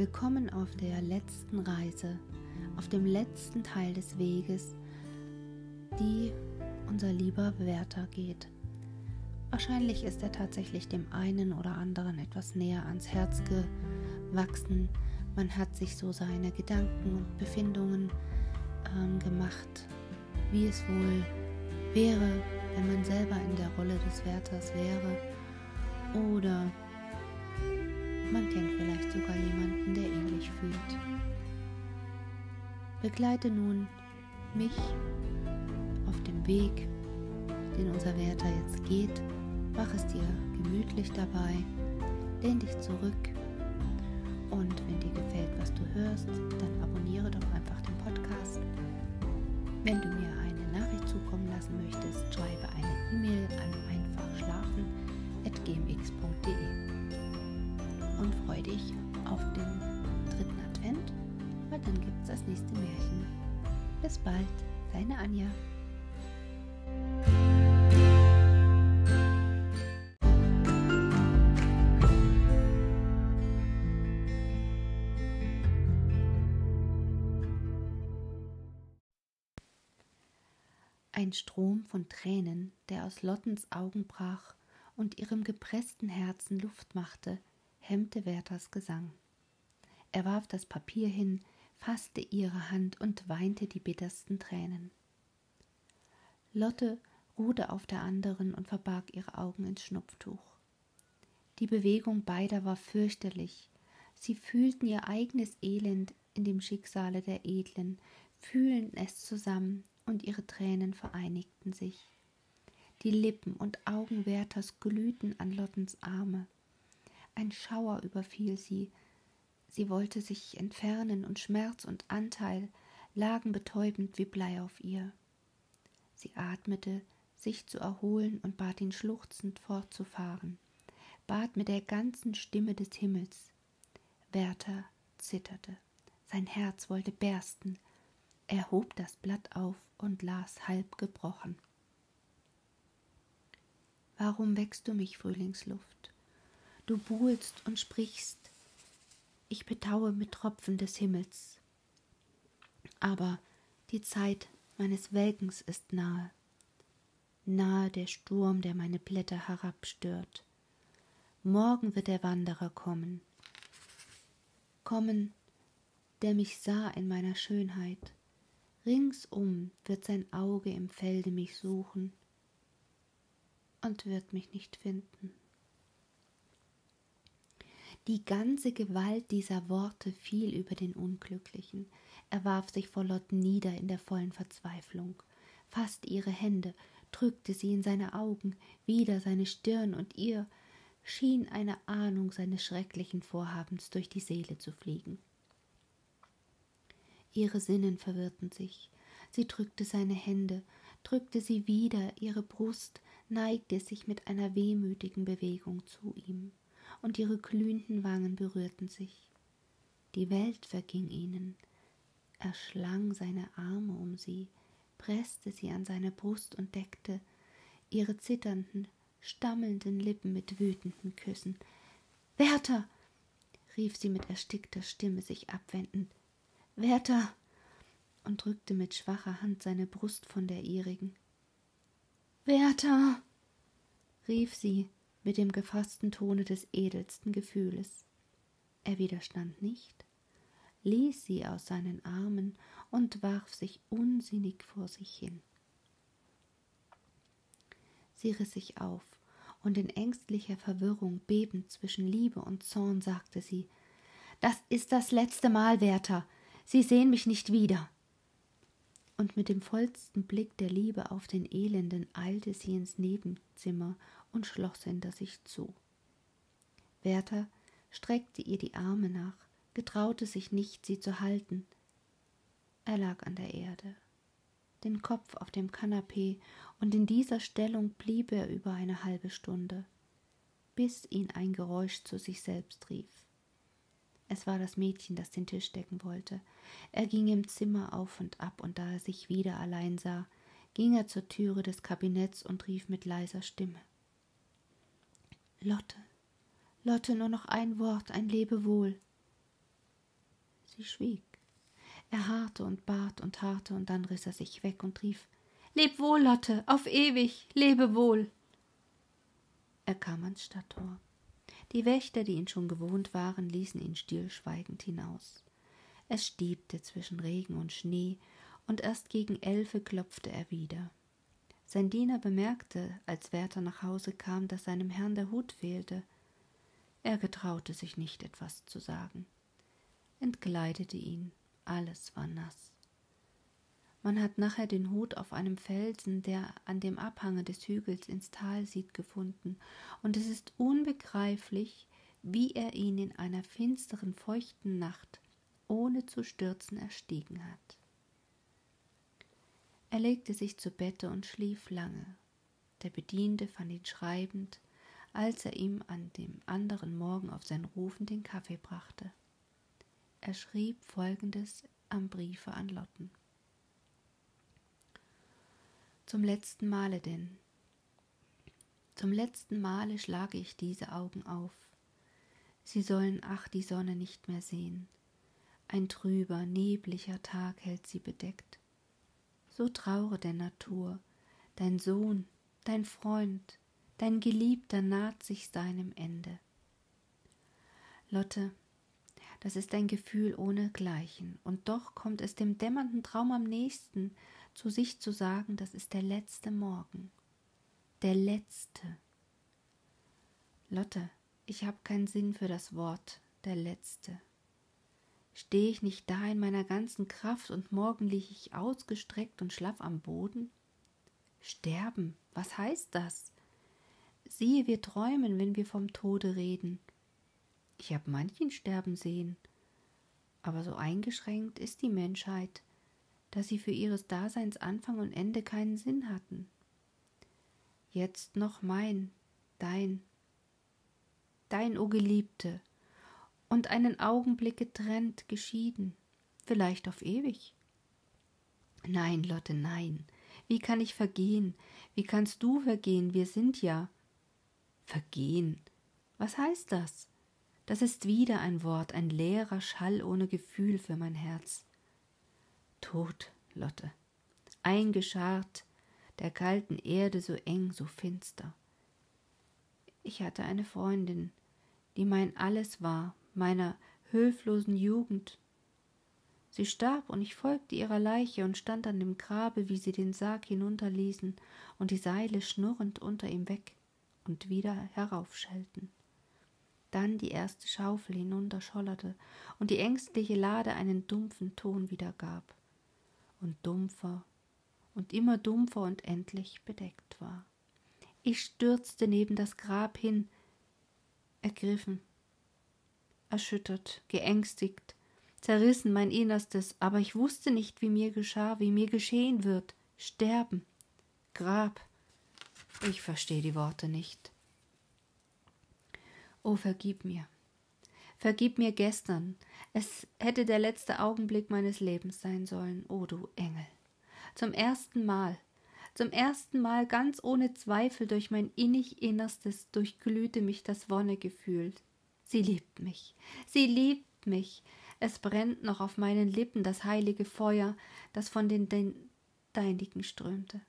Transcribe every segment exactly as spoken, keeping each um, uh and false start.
Willkommen auf der letzten Reise, auf dem letzten Teil des Weges, die unser lieber Werther geht. Wahrscheinlich ist er tatsächlich dem einen oder anderen etwas näher ans Herz gewachsen. Man hat sich so seine Gedanken und Befindungen ähm, gemacht, wie es wohl wäre, wenn man selber in der Rolle des Werthers wäre, oder man kennt vielleicht sogar jemanden, der ähnlich fühlt. Begleite nun mich auf dem Weg, den unser Werther jetzt geht. Mach es dir gemütlich dabei, lehn dich zurück und wenn dir gefällt, was du hörst, dann abonniere doch einfach den Podcast. Wenn du mir eine Nachricht zukommen lassen möchtest, schreibe eine E-Mail an einfachschlafen at gmx punkt de und freue dich auf den dritten Advent, weil dann gibt's das nächste Märchen. Bis bald, deine Anja. Ein Strom von Tränen, der aus Lottens Augen brach und ihrem gepressten Herzen Luft machte, hemmte Werthers Gesang. Er warf das Papier hin, fasste ihre Hand und weinte die bittersten Tränen. Lotte ruhte auf der anderen und verbarg ihre Augen ins Schnupftuch. Die Bewegung beider war fürchterlich. Sie fühlten ihr eigenes Elend in dem Schicksale der Edlen, fühlten es zusammen, und ihre Tränen vereinigten sich. Die Lippen und Augen Werthers glühten an Lottens Arme. Ein Schauer überfiel sie. Sie wollte sich entfernen, und Schmerz und Anteil lagen betäubend wie Blei auf ihr. Sie atmete, sich zu erholen, und bat ihn schluchzend fortzufahren, bat mit der ganzen Stimme des Himmels. Werther zitterte. Sein Herz wollte bersten. Er hob das Blatt auf und las halb gebrochen. Warum weckst du mich, Frühlingsluft? Du buhlst und sprichst. Ich betaue mit Tropfen des Himmels. Aber die Zeit meines Welkens ist nahe. Nahe der Sturm, der meine Blätter herabstört. Morgen wird der Wanderer kommen. Kommen, der mich sah in meiner Schönheit. Ringsum wird sein Auge im Felde mich suchen und wird mich nicht finden. Die ganze Gewalt dieser Worte fiel über den Unglücklichen. Er warf sich vor Lotte nieder in der vollen Verzweiflung, fasste ihre Hände, drückte sie in seine Augen, wieder seine Stirn, und ihr schien eine Ahnung seines schrecklichen Vorhabens durch die Seele zu fliegen. Ihre Sinnen verwirrten sich. Sie drückte seine Hände, drückte sie wieder, ihre Brust neigte sich mit einer wehmütigen Bewegung zu ihm, und ihre glühenden Wangen berührten sich. Die Welt verging ihnen. Er schlang seine Arme um sie, presste sie an seine Brust und deckte ihre zitternden, stammelnden Lippen mit wütenden Küssen. »Werther!« rief sie mit erstickter Stimme sich abwendend. »Werther!« und drückte mit schwacher Hand seine Brust von der ihrigen. »Werther!« rief sie mit dem gefassten Tone des edelsten Gefühles. Er widerstand nicht, ließ sie aus seinen Armen und warf sich unsinnig vor sich hin. Sie riss sich auf, und in ängstlicher Verwirrung, bebend zwischen Liebe und Zorn, sagte sie: »Das ist das letzte Mal, Werther! Sie sehen mich nicht wieder.« Und mit dem vollsten Blick der Liebe auf den Elenden eilte sie ins Nebenzimmer und schloss hinter sich zu. Werther streckte ihr die Arme nach, getraute sich nicht, sie zu halten. Er lag an der Erde, den Kopf auf dem Kanapee, und in dieser Stellung blieb er über eine halbe Stunde, bis ihn ein Geräusch zu sich selbst rief. Es war das Mädchen, das den Tisch decken wollte. Er ging im Zimmer auf und ab, und da er sich wieder allein sah, ging er zur Türe des Kabinetts und rief mit leiser Stimme: »Lotte, Lotte, nur noch ein Wort, ein Lebewohl.« Sie schwieg. Er harrte und bat und harrte, und dann riss er sich weg und rief: »Leb wohl, Lotte, auf ewig, lebe wohl!« Er kam ans Stadttor. Die Wächter, die ihn schon gewohnt waren, ließen ihn stillschweigend hinaus. Es stiebte zwischen Regen und Schnee, und erst gegen Elfe klopfte er wieder. Sein Diener bemerkte, als Werther nach Hause kam, dass seinem Herrn der Hut fehlte. Er getraute sich nicht, etwas zu sagen. Entkleidete ihn. Alles war nass. Man hat nachher den Hut auf einem Felsen, der an dem Abhange des Hügels ins Tal sieht, gefunden, und es ist unbegreiflich, wie er ihn in einer finsteren, feuchten Nacht ohne zu stürzen erstiegen hat. Er legte sich zu Bette und schlief lange. Der Bediente fand ihn schreibend, als er ihm an dem anderen Morgen auf sein Rufen den Kaffee brachte. Er schrieb Folgendes am Briefe an Lotten. Zum letzten Male denn, zum letzten Male schlage ich diese Augen auf. Sie sollen, ach, die Sonne nicht mehr sehen. Ein trüber, neblicher Tag hält sie bedeckt. So traure der Natur, dein Sohn, dein Freund, dein Geliebter naht sich seinem Ende. Lotte, das ist ein Gefühl ohnegleichen, und doch kommt es dem dämmernden Traum am nächsten, zu sich zu sagen, das ist der letzte Morgen. Der letzte. Lotte, ich habe keinen Sinn für das Wort, der letzte. Stehe ich nicht da in meiner ganzen Kraft, und morgen liege ich ausgestreckt und schlaff am Boden? Sterben, was heißt das? Siehe, wir träumen, wenn wir vom Tode reden. Ich habe manchen sterben sehen, aber so eingeschränkt ist die Menschheit, dass sie für ihres Daseins Anfang und Ende keinen Sinn hatten. Jetzt noch mein, dein, dein, o Geliebte, und einen Augenblick getrennt, geschieden, vielleicht auf ewig. Nein, Lotte, nein, wie kann ich vergehen, wie kannst du vergehen, wir sind ja... Vergehen, was heißt das? Das ist wieder ein Wort, ein leerer Schall ohne Gefühl für mein Herz. Tot, Lotte, eingescharrt, der kalten Erde so eng, so finster. Ich hatte eine Freundin, die mein Alles war, meiner hilflosen Jugend. Sie starb, und ich folgte ihrer Leiche und stand an dem Grabe, wie sie den Sarg hinunterließen und die Seile schnurrend unter ihm weg und wieder heraufschellten. Dann die erste Schaufel hinunterschollerte und die ängstliche Lade einen dumpfen Ton wiedergab und dumpfer und immer dumpfer und endlich bedeckt war. Ich stürzte neben das Grab hin, ergriffen, erschüttert, geängstigt, zerrissen mein Innerstes, aber ich wusste nicht, wie mir geschah, wie mir geschehen wird. Sterben, Grab, ich verstehe die Worte nicht. Oh, vergib mir, vergib mir gestern, es hätte der letzte Augenblick meines Lebens sein sollen, oh du Engel. Zum ersten Mal, zum ersten Mal ganz ohne Zweifel durch mein innig Innerstes durchglühte mich das Wonnegefühl. Sie liebt mich, sie liebt mich, es brennt noch auf meinen Lippen das heilige Feuer, das von den den Deinigen strömte.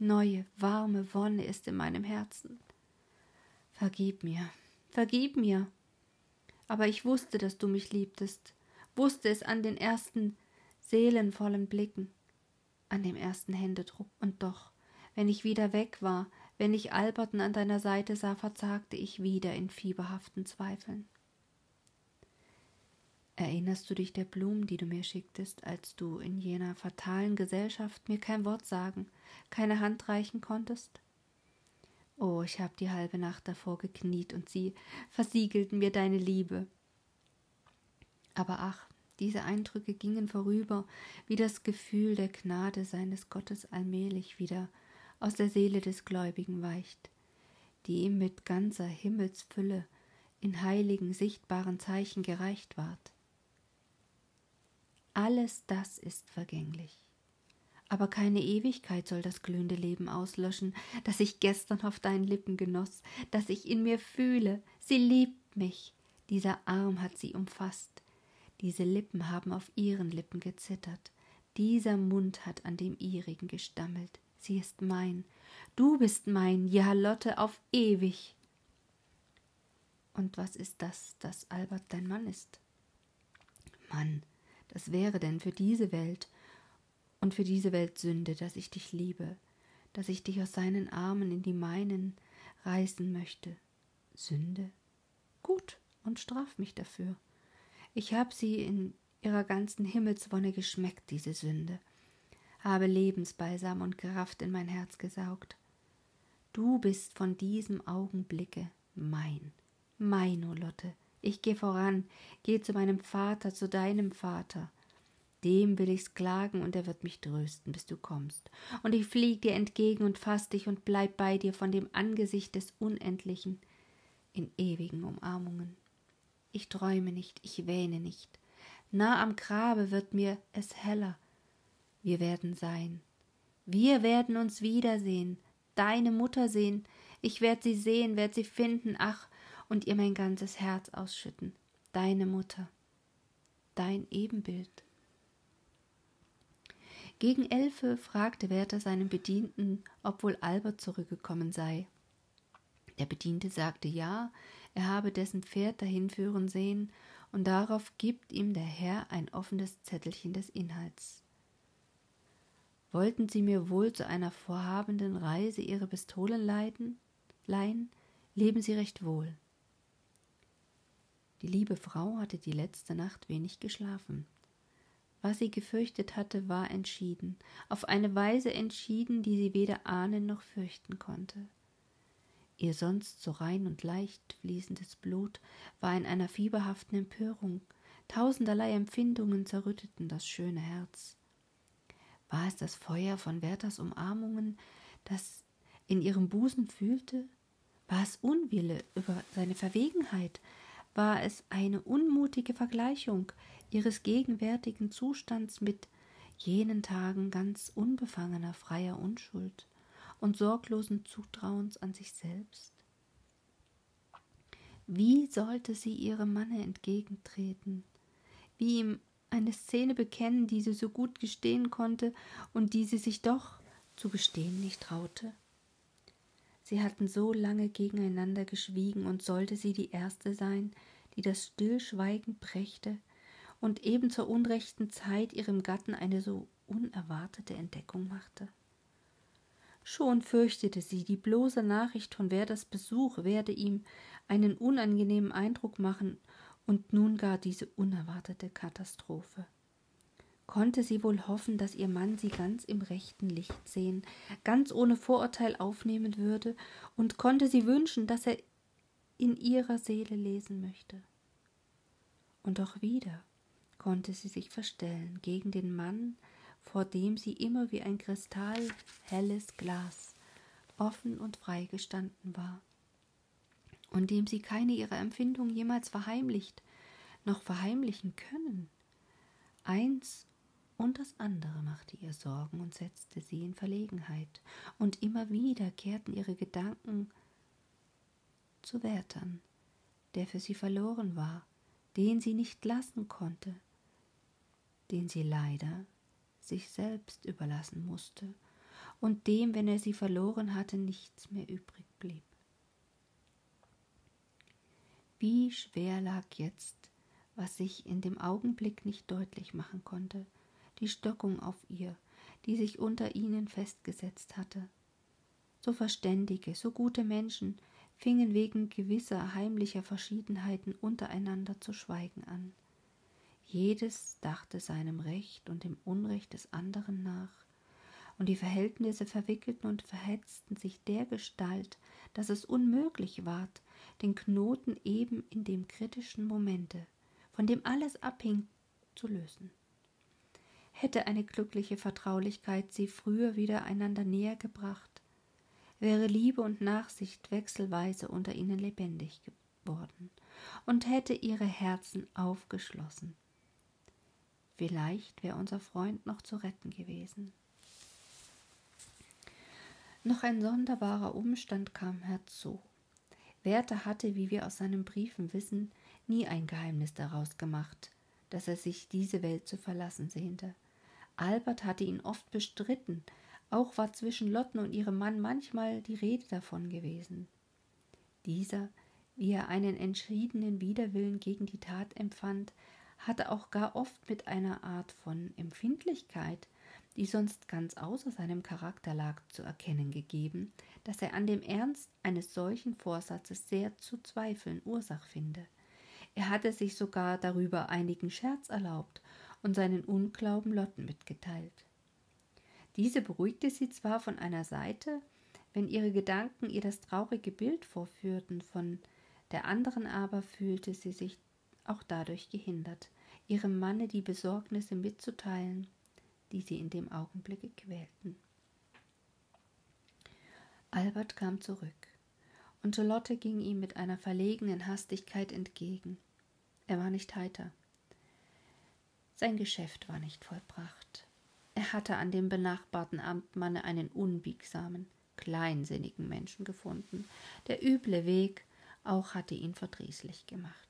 Neue, warme Wonne ist in meinem Herzen. Vergib mir. Vergib mir, aber ich wusste, dass du mich liebtest, wusste es an den ersten seelenvollen Blicken, an dem ersten Händedruck. Und doch, wenn ich wieder weg war, wenn ich Alberten an deiner Seite sah, verzagte ich wieder in fieberhaften Zweifeln. Erinnerst du dich der Blumen, die du mir schicktest, als du in jener fatalen Gesellschaft mir kein Wort sagen, keine Hand reichen konntest? Oh, ich habe die halbe Nacht davor gekniet, und sie versiegelten mir deine Liebe. Aber ach, diese Eindrücke gingen vorüber, wie das Gefühl der Gnade seines Gottes allmählich wieder aus der Seele des Gläubigen weicht, die ihm mit ganzer Himmelsfülle in heiligen, sichtbaren Zeichen gereicht ward. Alles das ist vergänglich. Aber keine Ewigkeit soll das glühende Leben auslöschen, das ich gestern auf deinen Lippen genoss, das ich in mir fühle. Sie liebt mich. Dieser Arm hat sie umfasst. Diese Lippen haben auf ihren Lippen gezittert. Dieser Mund hat an dem ihrigen gestammelt. Sie ist mein. Du bist mein, ja, Lotte, auf ewig. Und was ist das, dass Albert dein Mann ist? Mann, das wäre denn für diese Welt und für diese Welt Sünde, dass ich dich liebe, dass ich dich aus seinen Armen in die meinen reißen möchte. Sünde? Gut, und straf mich dafür. Ich habe sie in ihrer ganzen Himmelswonne geschmeckt, diese Sünde, habe Lebensbalsam und Kraft in mein Herz gesaugt. Du bist von diesem Augenblicke mein. Mein, o Lotte, ich gehe voran, gehe zu meinem Vater, zu deinem Vater. Dem will ich's klagen, und er wird mich trösten, bis du kommst. Und ich flieg dir entgegen und fass dich und bleib bei dir von dem Angesicht des Unendlichen in ewigen Umarmungen. Ich träume nicht, ich wähne nicht. Nah am Grabe wird mir es heller. Wir werden sein. Wir werden uns wiedersehen, deine Mutter sehen. Ich werd sie sehen, werd sie finden, ach, und ihr mein ganzes Herz ausschütten. Deine Mutter, dein Ebenbild. Gegen Elfe fragte Werther seinen Bedienten, ob wohl Albert zurückgekommen sei. Der Bediente sagte ja, er habe dessen Pferd dahin führen sehen, und darauf gibt ihm der Herr ein offenes Zettelchen des Inhalts. Wollten Sie mir wohl zu einer vorhabenden Reise Ihre Pistolen leihen? Leben Sie recht wohl. Die liebe Frau hatte die letzte Nacht wenig geschlafen. Was sie gefürchtet hatte, war entschieden, auf eine Weise entschieden, die sie weder ahnen noch fürchten konnte. Ihr sonst so rein und leicht fließendes Blut war in einer fieberhaften Empörung, tausenderlei Empfindungen zerrütteten das schöne Herz. War es das Feuer von Werthers Umarmungen, das in ihrem Busen fühlte? War es Unwille über seine Verwegenheit? War es eine unmutige Vergleichung ihres gegenwärtigen Zustands mit jenen Tagen ganz unbefangener, freier Unschuld und sorglosen Zutrauens an sich selbst? Wie sollte sie ihrem Manne entgegentreten? Wie ihm eine Szene bekennen, die sie so gut gestehen konnte und die sie sich doch zu gestehen nicht traute? Sie hatten so lange gegeneinander geschwiegen, und sollte sie die Erste sein, die das Stillschweigen brächte und eben zur unrechten Zeit ihrem Gatten eine so unerwartete Entdeckung machte. Schon fürchtete sie, die bloße Nachricht von Werthers Besuch werde ihm einen unangenehmen Eindruck machen, und nun gar diese unerwartete Katastrophe. Konnte sie wohl hoffen, dass ihr Mann sie ganz im rechten Licht sehen, ganz ohne Vorurteil aufnehmen würde, und konnte sie wünschen, dass er in ihrer Seele lesen möchte. Und auch wieder konnte sie sich verstellen gegen den Mann, vor dem sie immer wie ein kristallhelles Glas offen und frei gestanden war, und dem sie keine ihrer Empfindung jemals verheimlicht, noch verheimlichen können. Eins und das andere machte ihr Sorgen und setzte sie in Verlegenheit, und immer wieder kehrten ihre Gedanken zu Werthern, der für sie verloren war, den sie nicht lassen konnte, den sie leider sich selbst überlassen musste und dem, wenn er sie verloren hatte, nichts mehr übrig blieb. Wie schwer lag jetzt, was sich in dem Augenblick nicht deutlich machen konnte, die Stockung auf ihr, die sich unter ihnen festgesetzt hatte. So verständige, so gute Menschen fingen wegen gewisser heimlicher Verschiedenheiten untereinander zu schweigen an. Jedes dachte seinem Recht und dem Unrecht des anderen nach, und die Verhältnisse verwickelten und verhetzten sich dergestalt, dass es unmöglich ward, den Knoten eben in dem kritischen Momente, von dem alles abhing, zu lösen. Hätte eine glückliche Vertraulichkeit sie früher wieder einander näher gebracht, wäre Liebe und Nachsicht wechselweise unter ihnen lebendig geworden und hätte ihre Herzen aufgeschlossen. Vielleicht wäre unser Freund noch zu retten gewesen. Noch ein sonderbarer Umstand kam herzu. Werther hatte, wie wir aus seinen Briefen wissen, nie ein Geheimnis daraus gemacht, dass er sich diese Welt zu verlassen sehnte. Albert hatte ihn oft bestritten, auch war zwischen Lotten und ihrem Mann manchmal die Rede davon gewesen. Dieser, wie er einen entschiedenen Widerwillen gegen die Tat empfand, hatte auch gar oft mit einer Art von Empfindlichkeit, die sonst ganz außer seinem Charakter lag, zu erkennen gegeben, dass er an dem Ernst eines solchen Vorsatzes sehr zu zweifeln Ursache finde. Er hatte sich sogar darüber einigen Scherz erlaubt und seinen Unglauben Lotten mitgeteilt. Diese beruhigte sie zwar von einer Seite, wenn ihre Gedanken ihr das traurige Bild vorführten, von der anderen aber fühlte sie sich auch dadurch gehindert, ihrem Manne die Besorgnisse mitzuteilen, die sie in dem Augenblicke quälten. Albert kam zurück, und Lotte ging ihm mit einer verlegenen Hastigkeit entgegen. Er war nicht heiter. Sein Geschäft war nicht vollbracht. Er hatte an dem benachbarten Amtmanne einen unbiegsamen, kleinsinnigen Menschen gefunden. Der üble Weg auch hatte ihn verdrießlich gemacht.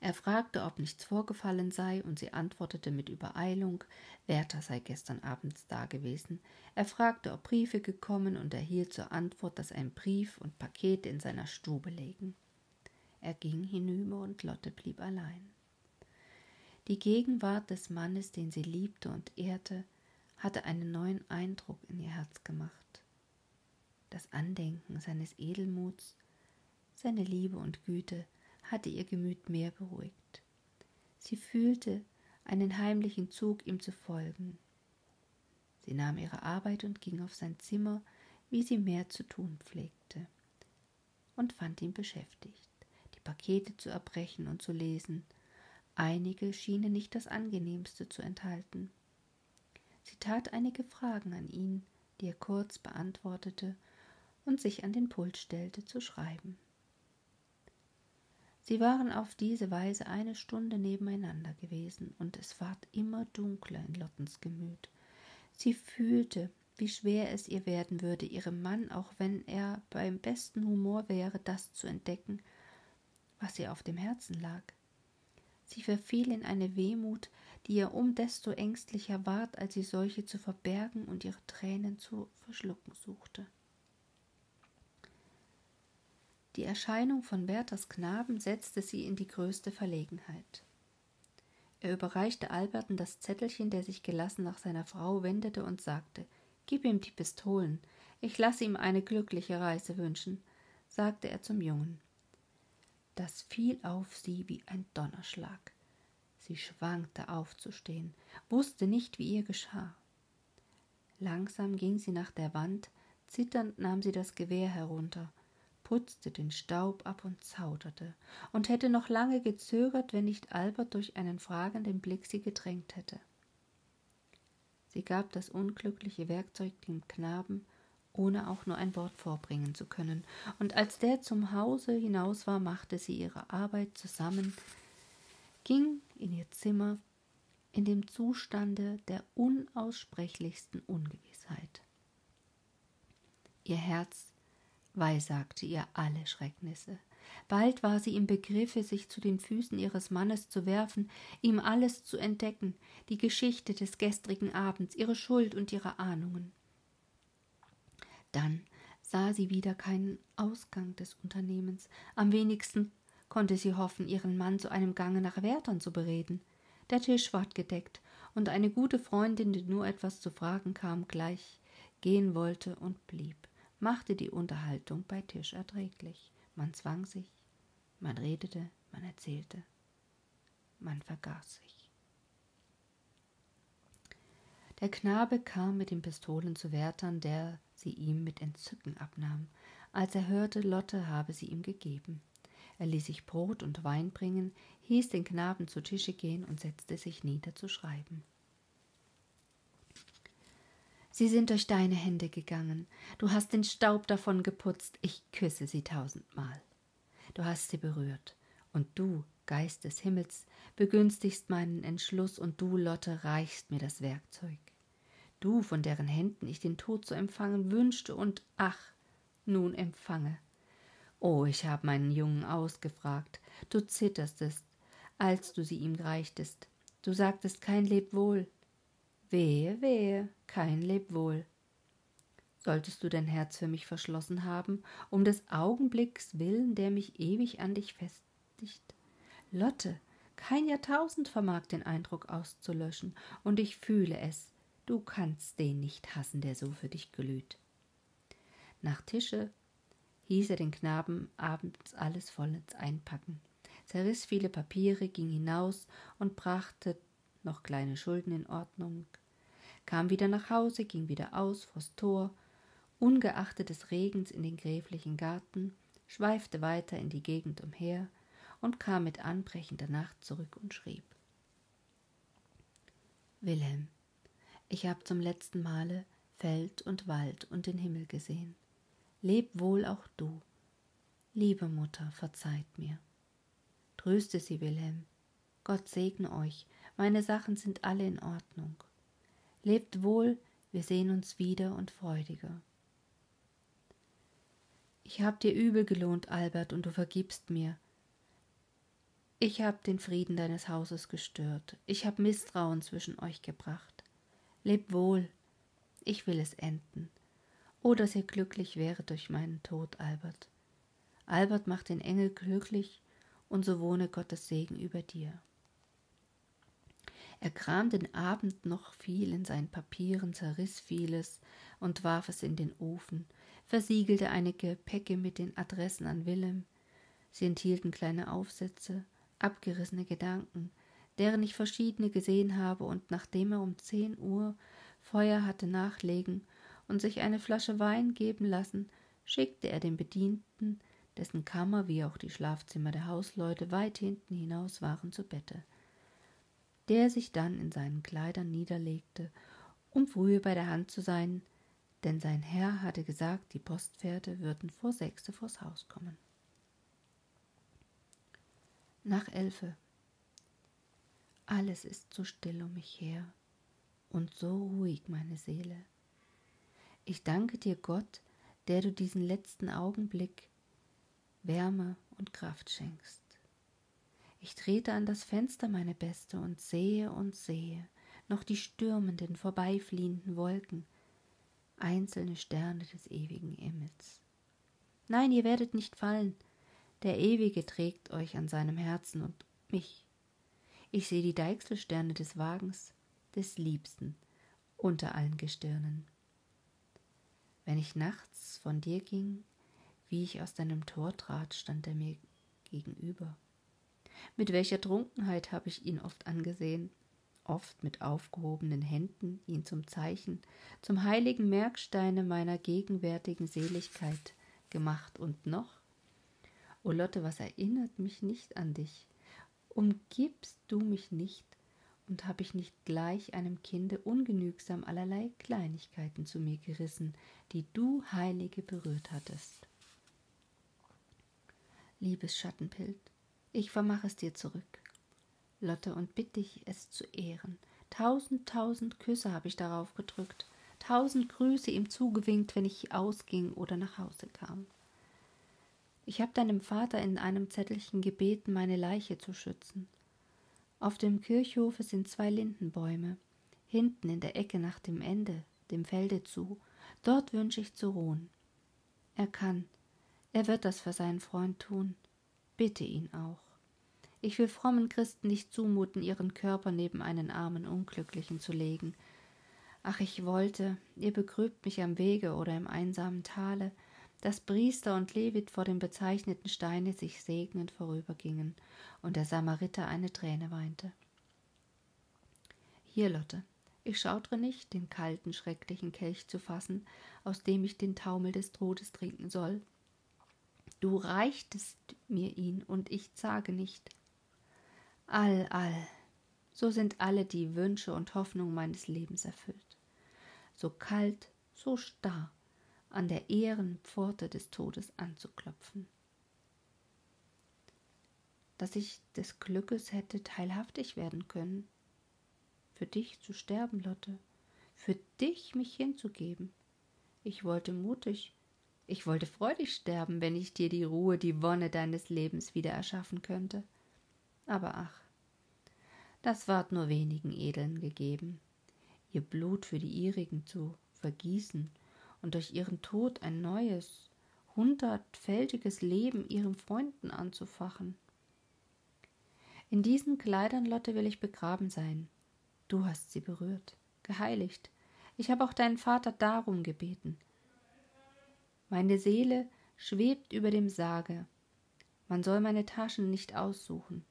Er fragte, ob nichts vorgefallen sei, und sie antwortete mit Übereilung, Werther sei gestern abends dagewesen. Er fragte, ob Briefe gekommen, und erhielt zur Antwort, dass ein Brief und Pakete in seiner Stube lägen. Er ging hinüber, und Lotte blieb allein. Die Gegenwart des Mannes, den sie liebte und ehrte, hatte einen neuen Eindruck in ihr Herz gemacht. Das Andenken seines Edelmuts, seine Liebe und Güte hatte ihr Gemüt mehr beruhigt. Sie fühlte einen heimlichen Zug, ihm zu folgen. Sie nahm ihre Arbeit und ging auf sein Zimmer, wie sie mehr zu tun pflegte, und fand ihn beschäftigt, die Pakete zu erbrechen und zu lesen. Einige schienen nicht das Angenehmste zu enthalten. Sie tat einige Fragen an ihn, die er kurz beantwortete, und sich an den Pult stellte, zu schreiben. Sie waren auf diese Weise eine Stunde nebeneinander gewesen, und es ward immer dunkler in Lottens Gemüt. Sie fühlte, wie schwer es ihr werden würde, ihrem Mann, auch wenn er beim besten Humor wäre, das zu entdecken, was ihr auf dem Herzen lag. Sie verfiel in eine Wehmut, die ihr um desto ängstlicher ward, als sie solche zu verbergen und ihre Tränen zu verschlucken suchte. Die Erscheinung von Werthers Knaben setzte sie in die größte Verlegenheit. Er überreichte Alberten das Zettelchen, der sich gelassen nach seiner Frau wendete und sagte, »Gib ihm die Pistolen, ich lasse ihm eine glückliche Reise wünschen«, sagte er zum Jungen. Das fiel auf sie wie ein Donnerschlag. Sie schwankte aufzustehen, wusste nicht, wie ihr geschah. Langsam ging sie nach der Wand, zitternd nahm sie das Gewehr herunter, putzte den Staub ab und zauderte, und hätte noch lange gezögert, wenn nicht Albert durch einen fragenden Blick sie gedrängt hätte. Sie gab das unglückliche Werkzeug dem Knaben, ohne auch nur ein Wort vorbringen zu können, und als der zum Hause hinaus war, machte sie ihre Arbeit zusammen, ging in ihr Zimmer in dem Zustande der unaussprechlichsten Ungewissheit. Ihr Herz weissagte ihr alle Schrecknisse. Bald war sie im Begriffe, sich zu den Füßen ihres Mannes zu werfen, ihm alles zu entdecken, die Geschichte des gestrigen Abends, ihre Schuld und ihre Ahnungen. Dann sah sie wieder keinen Ausgang des Unternehmens. Am wenigsten konnte sie hoffen, ihren Mann zu einem Gange nach Werthern zu bereden. Der Tisch ward gedeckt, und eine gute Freundin, die nur etwas zu fragen kam, gleich gehen wollte und blieb, machte die Unterhaltung bei Tisch erträglich. Man zwang sich, man redete, man erzählte, man vergaß sich. Der Knabe kam mit den Pistolen zu Werthern, der sie ihm mit Entzücken abnahm. Als er hörte, Lotte habe sie ihm gegeben. Er ließ sich Brot und Wein bringen, hieß den Knaben zu Tische gehen und setzte sich nieder zu schreiben. Sie sind durch deine Hände gegangen, du hast den Staub davon geputzt, ich küsse sie tausendmal. Du hast sie berührt, und du, Geist des Himmels, begünstigst meinen Entschluss, und du, Lotte, reichst mir das Werkzeug. Du, von deren Händen ich den Tod zu empfangen wünschte, und ach, nun empfange. Oh, ich habe meinen Jungen ausgefragt, du zittertest, als du sie ihm reichtest. Du sagtest kein Lebwohl. Wehe, wehe, kein Lebwohl. Solltest du dein Herz für mich verschlossen haben, um des Augenblicks willen, der mich ewig an dich festigt? Lotte, kein Jahrtausend vermag den Eindruck auszulöschen, und ich fühle es, du kannst den nicht hassen, der so für dich glüht. Nach Tische hieß er den Knaben abends alles vollends einpacken, zerriss viele Papiere, ging hinaus und brachte noch kleine Schulden in Ordnung, kam wieder nach Hause, ging wieder aus, vors Tor, ungeachtet des Regens in den gräflichen Garten, schweifte weiter in die Gegend umher und kam mit anbrechender Nacht zurück und schrieb: Wilhelm, ich habe zum letzten Male Feld und Wald und den Himmel gesehen. Leb wohl auch du. Liebe Mutter, verzeiht mir. Tröste sie, Wilhelm. Gott segne euch. Meine Sachen sind alle in Ordnung. Lebt wohl, wir sehen uns wieder und freudiger. Ich hab dir übel gelohnt, Albert, und du vergibst mir. Ich hab den Frieden deines Hauses gestört. Ich hab Misstrauen zwischen euch gebracht. Lebt wohl, ich will es enden. Oh, dass ihr glücklich wäret durch meinen Tod, Albert. Albert, macht den Engel glücklich, und so wohne Gottes Segen über dir. Er kram den Abend noch viel in seinen Papieren, zerriss vieles und warf es in den Ofen, versiegelte einige Päcke mit den Adressen an Wilhelm. Sie enthielten kleine Aufsätze, abgerissene Gedanken, deren ich verschiedene gesehen habe, und nachdem er um zehn Uhr Feuer hatte nachlegen und sich eine Flasche Wein geben lassen, schickte er den Bedienten, dessen Kammer wie auch die Schlafzimmer der Hausleute weit hinten hinaus waren, zu Bette, der sich dann in seinen Kleidern niederlegte, um frühe bei der Hand zu sein, denn sein Herr hatte gesagt, die Postpferde würden vor sechse vors Haus kommen. Nach elfe. Alles ist so still um mich her und so ruhig, meine Seele. Ich danke dir, Gott, der du diesen letzten Augenblick Wärme und Kraft schenkst. Ich trete an das Fenster, meine Beste, und sehe und sehe noch die stürmenden, vorbeifliehenden Wolken, einzelne Sterne des ewigen Himmels. Nein, ihr werdet nicht fallen. Der Ewige trägt euch an seinem Herzen und mich. Ich sehe die Deichselsterne des Wagens, des Liebsten, unter allen Gestirnen. Wenn ich nachts von dir ging, wie ich aus deinem Tor trat, stand er mir gegenüber. Mit welcher Trunkenheit habe ich ihn oft angesehen, oft mit aufgehobenen Händen ihn zum Zeichen, zum heiligen Merksteine meiner gegenwärtigen Seligkeit gemacht. Und noch, o Lotte, was erinnert mich nicht an dich? Umgibst du mich nicht, und habe ich nicht gleich einem Kinde ungenügsam allerlei Kleinigkeiten zu mir gerissen, die du, Heilige, berührt hattest? Liebes Schattenbild, ich vermache es dir zurück, Lotte, und bitte dich, es zu ehren. Tausend, tausend Küsse habe ich darauf gedrückt, tausend Grüße ihm zugewinkt, wenn ich ausging oder nach Hause kam. Ich habe deinem Vater in einem Zettelchen gebeten, meine Leiche zu schützen. Auf dem Kirchhofe sind zwei Lindenbäume, hinten in der Ecke nach dem Ende, dem Felde zu, dort wünsche ich zu ruhen. Er kann, er wird das für seinen Freund tun, bitte ihn auch. Ich will frommen Christen nicht zumuten, ihren Körper neben einen armen Unglücklichen zu legen. Ach, ich wollte, ihr begrübt mich am Wege oder im einsamen Tale, dass Priester und Levit vor dem bezeichneten Steine sich segnend vorübergingen und der Samariter eine Träne weinte. Hier, Lotte, ich schautre nicht, den kalten, schrecklichen Kelch zu fassen, aus dem ich den Taumel des Todes trinken soll. Du reichtest mir ihn, und ich zage nicht. All, all, so sind alle die Wünsche und Hoffnungen meines Lebens erfüllt. So kalt, so starr, an der Ehrenpforte des Todes anzuklopfen. Dass ich des Glückes hätte teilhaftig werden können, für dich zu sterben, Lotte, für dich mich hinzugeben. Ich wollte mutig, ich wollte freudig sterben, wenn ich dir die Ruhe, die Wonne deines Lebens wieder erschaffen könnte. Aber ach, Das ward nur wenigen Edeln gegeben. Ihr Blut für die ihrigen zu vergießen und durch ihren Tod ein neues, hundertfältiges Leben ihren Freunden anzufachen. In diesen Kleidern, Lotte, will ich begraben sein. Du hast sie berührt, geheiligt. Ich habe auch deinen Vater darum gebeten. Meine Seele schwebt über dem Sarge. Man soll meine Taschen nicht aussuchen.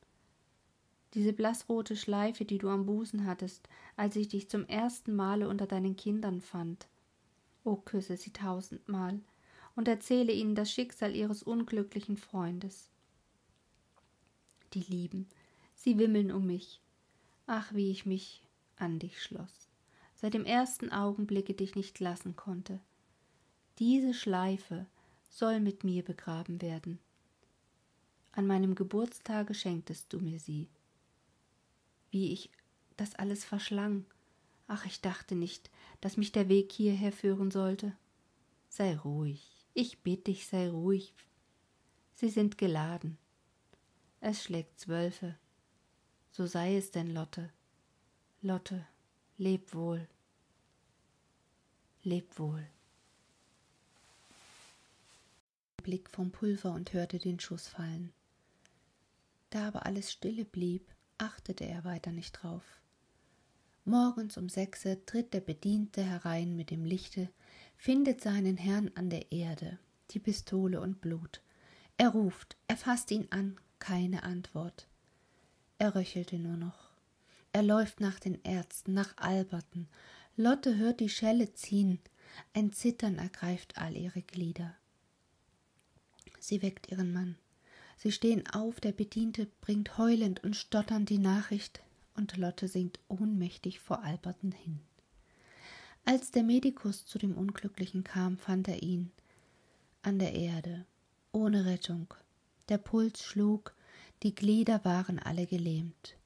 Diese blassrote Schleife, die du am Busen hattest, als ich dich zum ersten Male unter deinen Kindern fand. O, küsse sie tausendmal und erzähle ihnen das Schicksal ihres unglücklichen Freundes. Die Lieben, sie wimmeln um mich. Ach, wie ich mich an dich schloss, seit dem ersten Augenblicke dich nicht lassen konnte. Diese Schleife soll mit mir begraben werden. An meinem Geburtstage schenktest du mir sie. Wie ich das alles verschlang. Ach, ich dachte nicht, dass mich der Weg hierher führen sollte. Sei ruhig, ich bitte dich, sei ruhig. Sie sind geladen. Es schlägt zwölfe. So sei es denn, Lotte. Lotte, leb wohl. Leb wohl. Blick vom Pulver und hörte den Schuss fallen. Da aber alles stille blieb, achtete er weiter nicht drauf. Morgens um sechse tritt der Bediente herein mit dem Lichte, findet seinen Herrn an der Erde, die Pistole und Blut. Er ruft, er fasst ihn an, keine Antwort. Er röchelte nur noch. Er läuft nach den Ärzten, nach Alberten. Lotte hört die Schelle ziehen. Ein Zittern ergreift all ihre Glieder. Sie weckt ihren Mann. Sie stehen auf, der Bediente bringt heulend und stotternd die Nachricht, und Lotte sinkt ohnmächtig vor Alberten hin. Als der Medikus zu dem Unglücklichen kam, fand er ihn an der Erde, ohne Rettung. Der Puls schlug, die Glieder waren alle gelähmt.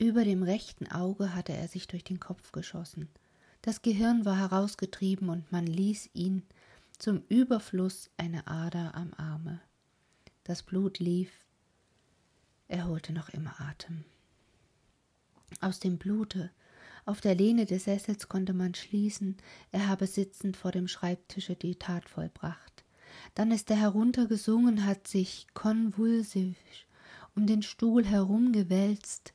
Über dem rechten Auge hatte er sich durch den Kopf geschossen. Das Gehirn war herausgetrieben und man ließ ihn zum Überfluss eine Ader am Arme. Das Blut lief, er holte noch immer Atem. Aus dem Blute, auf der Lehne des Sessels konnte man schließen, er habe sitzend vor dem Schreibtische die Tat vollbracht. Dann ist er heruntergesungen, hat sich konvulsiv um den Stuhl herumgewälzt.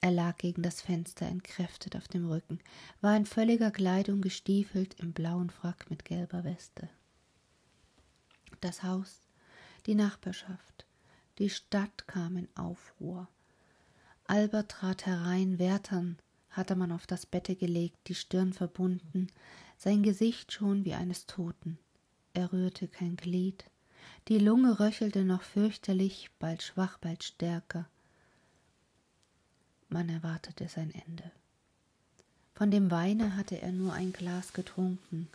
Er lag gegen das Fenster, entkräftet auf dem Rücken, war in völliger Kleidung gestiefelt, im blauen Frack mit gelber Weste. Das Haus, die Nachbarschaft, die Stadt kam in Aufruhr. Albert trat herein, Werthern hatte man auf das Bette gelegt, die Stirn verbunden, sein Gesicht schon wie eines Toten. Er rührte kein Glied, die Lunge röchelte noch fürchterlich, bald schwach, bald stärker. Man erwartete sein Ende. Von dem Weine hatte er nur ein Glas getrunken.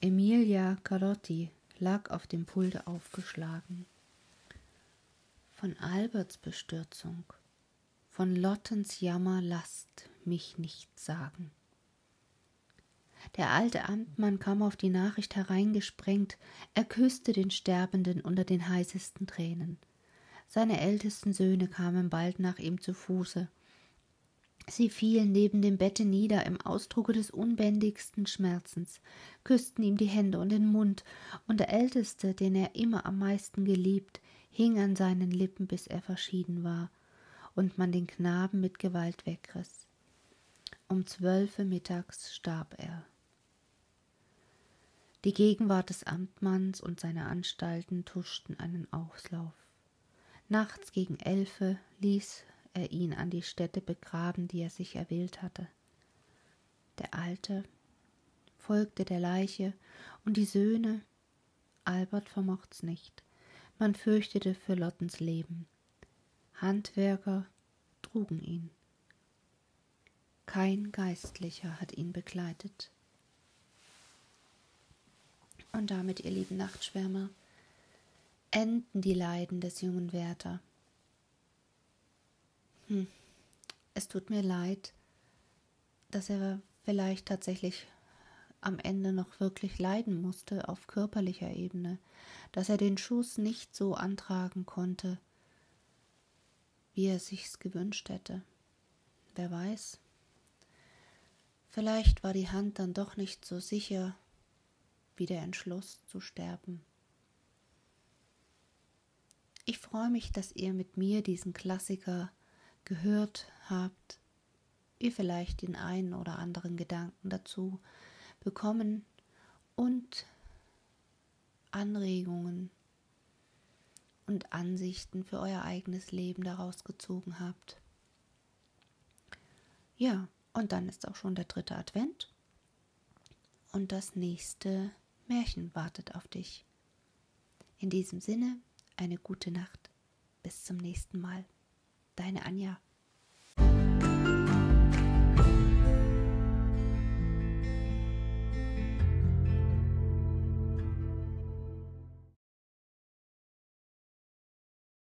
Emilia Carotti lag auf dem Pulte aufgeschlagen. Von Alberts Bestürzung, von Lottens Jammer lasst mich nichts sagen. Der alte Amtmann kam auf die Nachricht hereingesprengt. Er küsste den Sterbenden unter den heißesten Tränen. Seine ältesten Söhne kamen bald nach ihm zu Fuße. Sie fielen neben dem Bette nieder im Ausdrucke des unbändigsten Schmerzens, küssten ihm die Hände und den Mund, und der Älteste, den er immer am meisten geliebt, hing an seinen Lippen, bis er verschieden war und man den Knaben mit Gewalt wegriss. Um zwölfe mittags starb er. Die Gegenwart des Amtmanns und seine Anstalten tuschten einen Auslauf. Nachts gegen elfe ließ er ihn an die Stätte begraben, die er sich erwählt hatte. Der Alte folgte der Leiche und die Söhne, Albert vermocht's nicht. Man fürchtete für Lottens Leben. Handwerker trugen ihn. Kein Geistlicher hat ihn begleitet. Und damit, ihr lieben Nachtschwärmer, enden die Leiden des jungen Werther. Hm. Es tut mir leid, dass er vielleicht tatsächlich am Ende noch wirklich leiden musste auf körperlicher Ebene, dass er den Schuss nicht so antragen konnte, wie er sich's gewünscht hätte. wer weiß. Vielleicht war die Hand dann doch nicht so sicher wie der Entschluss zu sterben. Ich freue mich, dass ihr mit mir diesen Klassiker gehört habt, ihr vielleicht den einen oder anderen Gedanken dazu bekommen und Anregungen und Ansichten für euer eigenes Leben daraus gezogen habt. Ja, und dann ist auch schon der dritte Advent und das nächste Märchen wartet auf dich. In diesem Sinne, eine gute Nacht, bis zum nächsten Mal. Deine Anja.